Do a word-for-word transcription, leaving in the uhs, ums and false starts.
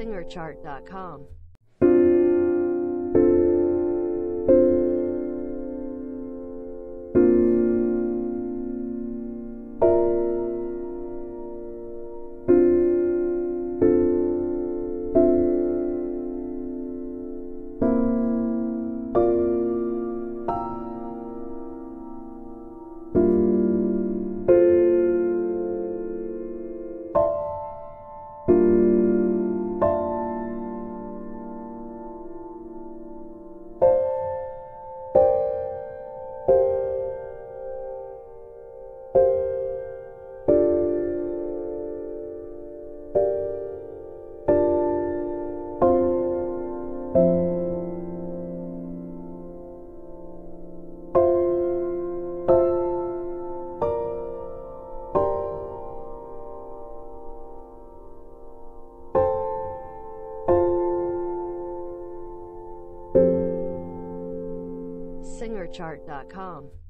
Singer Chart dot com. Singer Chart dot com.